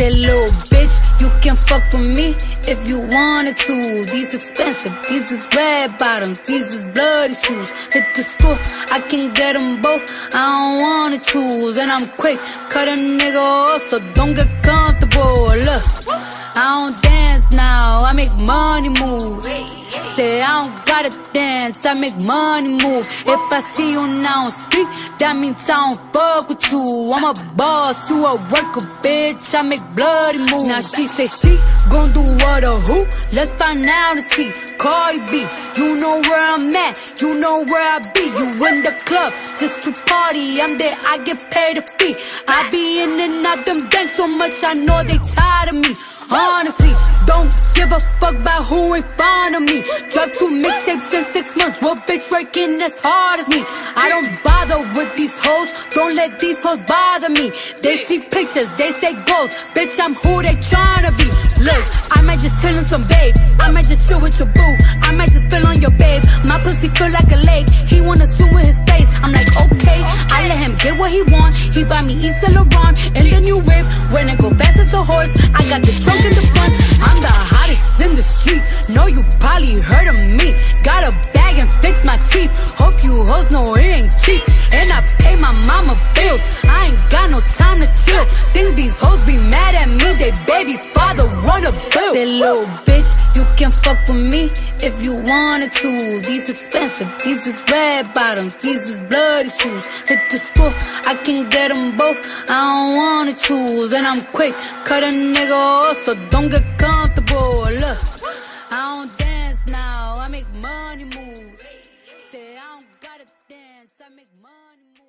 said, little bitch, you can fuck with me if you wanted to. These expensive, these is red bottoms, these is bloody shoes. Hit the store, I can get them both, I don't wanna choose. And I'm quick, cut a nigga off, so don't get comfortable. Look, I don't dance now, I make money moves. Say I don't gotta dance, I make money move. If I see you and I don't speak, that means I don't fuck with you. I'm a boss, you a worker, bitch, I make bloody moves. Now she say she gon' do what or who? Let's find out and see. Cardi B, you know where I'm at, you know where I be. You in the club, just to party, I'm there, I get paid a fee. I be in and out them banks so much, I know they tired of me. Honestly, don't give a fuck about who ain't fond of me. Drop 2 mixtapes in 6 months, what bitch working as hard as me? I don't bother with these hoes, don't let these hoes bother me. They see pictures, they say goals, bitch I'm who they tryna be. Look, I might just chill on some babe, I might just chill with your boo, I might just spill on your babe. My pussy feel like a lake, he wanna swim with his face. I'm like okay, I let him get what he want. He buy me East and Laurent and the new whip, when it go fast as a horse. I got the trunk in the front, I'm the hottest in the street. Know you probably heard of me. Got a bag and fix my teeth. Hope you hoes know it ain't cheap. And I pay my mama bills, I ain't got no time to chill. Think these hoes be mad at me, they baby father wanna bill. That little bitch, you can fuck with me if you wanted to. These expensive, these is red bottoms, these is bloody shoes. Hit the store, I can get them both, I don't wanna choose. And I'm quick, cut a nigga off, so don't get comfortable. Look, I don't dance now, I make money moves. Say I don't gotta dance, I make money moves.